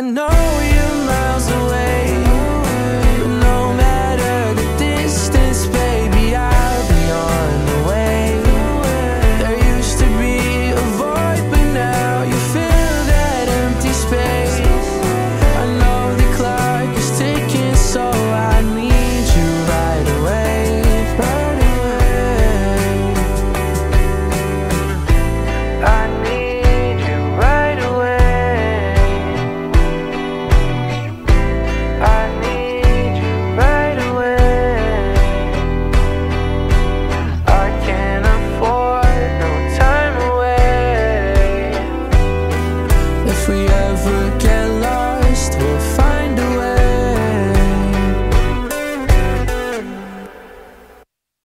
I know